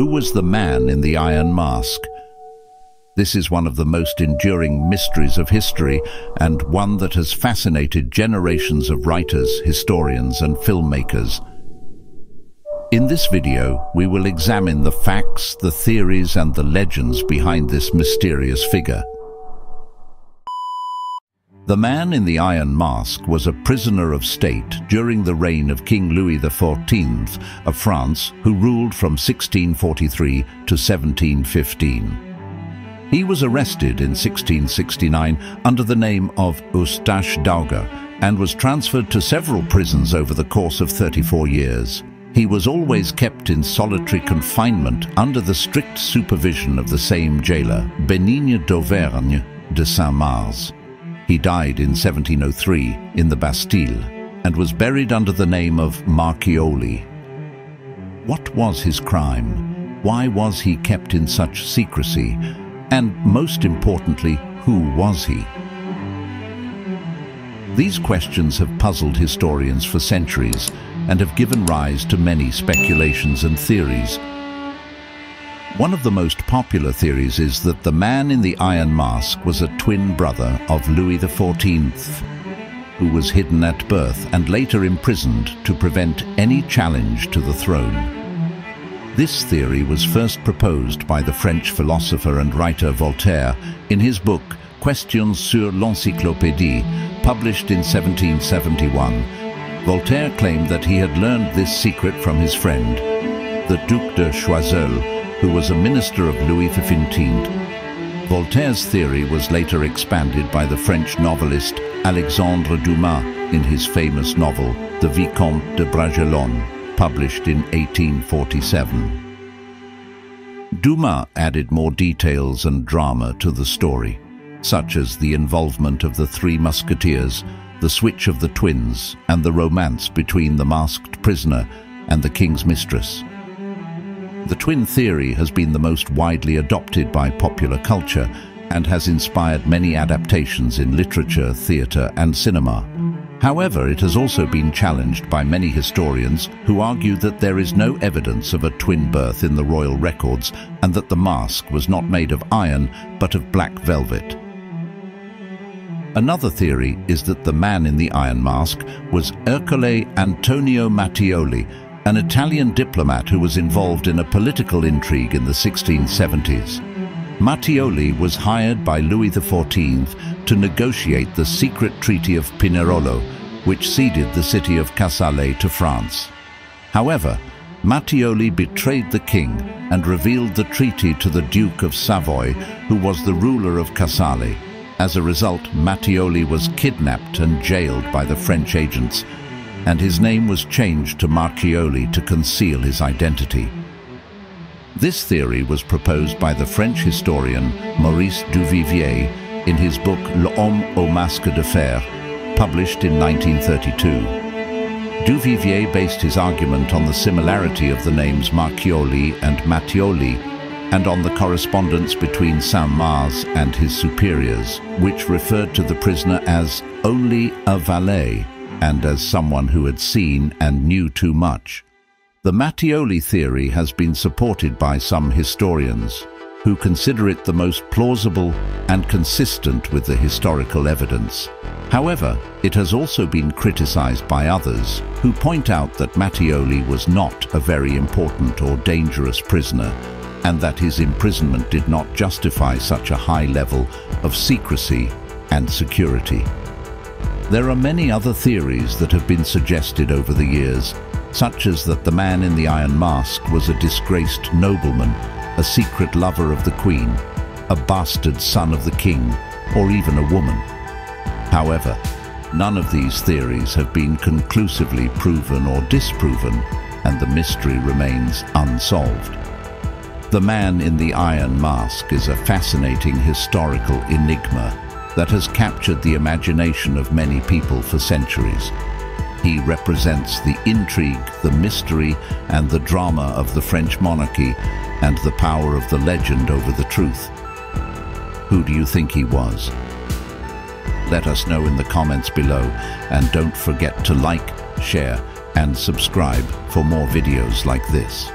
Who was the man in the Iron Mask? This is one of the most enduring mysteries of history, and one that has fascinated generations of writers, historians, and filmmakers. In this video, we will examine the facts, the theories, and the legends behind this mysterious figure. The man in the Iron Mask was a prisoner of state during the reign of King Louis XIV of France, who ruled from 1643 to 1715. He was arrested in 1669 under the name of Eustache Dauger and was transferred to several prisons over the course of 34 years. He was always kept in solitary confinement under the strict supervision of the same jailer, Bénigne d'Auvergne de Saint-Mars. He died in 1703 in the Bastille and was buried under the name of Marchioli. What was his crime? Why was he kept in such secrecy? And most importantly, who was he? These questions have puzzled historians for centuries and have given rise to many speculations and theories. One of the most popular theories is that the man in the Iron Mask was a twin brother of Louis XIV, who was hidden at birth and later imprisoned to prevent any challenge to the throne. This theory was first proposed by the French philosopher and writer Voltaire in his book Questions sur l'Encyclopédie, published in 1771. Voltaire claimed that he had learned this secret from his friend, the Duc de Choiseul, who was a minister of Louis XV. Voltaire's theory was later expanded by the French novelist Alexandre Dumas in his famous novel, The Vicomte de Bragelonne, published in 1847. Dumas added more details and drama to the story, such as the involvement of the Three Musketeers, the switch of the twins, and the romance between the masked prisoner and the king's mistress. The twin theory has been the most widely adopted by popular culture and has inspired many adaptations in literature, theatre, and cinema. However, it has also been challenged by many historians who argue that there is no evidence of a twin birth in the royal records and that the mask was not made of iron but of black velvet. Another theory is that the man in the Iron Mask was Ercole Antonio Mattioli, an Italian diplomat who was involved in a political intrigue in the 1670s. Mattioli was hired by Louis XIV to negotiate the secret Treaty of Pinerolo, which ceded the city of Casale to France. However, Mattioli betrayed the king and revealed the treaty to the Duke of Savoy, who was the ruler of Casale. As a result, Mattioli was kidnapped and jailed by the French agents, and his name was changed to Marchioli to conceal his identity. This theory was proposed by the French historian Maurice Duvivier in his book L'Homme au Masque de Fer, published in 1932. Duvivier based his argument on the similarity of the names Marchioli and Mattioli, and on the correspondence between Saint-Mars and his superiors, which referred to the prisoner as only a valet and as someone who had seen and knew too much. The Mattioli theory has been supported by some historians, who consider it the most plausible and consistent with the historical evidence. However, it has also been criticized by others, who point out that Mattioli was not a very important or dangerous prisoner, and that his imprisonment did not justify such a high level of secrecy and security. There are many other theories that have been suggested over the years, such as that the man in the Iron Mask was a disgraced nobleman, a secret lover of the Queen, a bastard son of the King, or even a woman. However, none of these theories have been conclusively proven or disproven, and the mystery remains unsolved. The man in the Iron Mask is a fascinating historical enigma that has captured the imagination of many people for centuries. He represents the intrigue, the mystery, and the drama of the French monarchy and the power of the legend over the truth. Who do you think he was? Let us know in the comments below, and don't forget to like, share, and subscribe for more videos like this.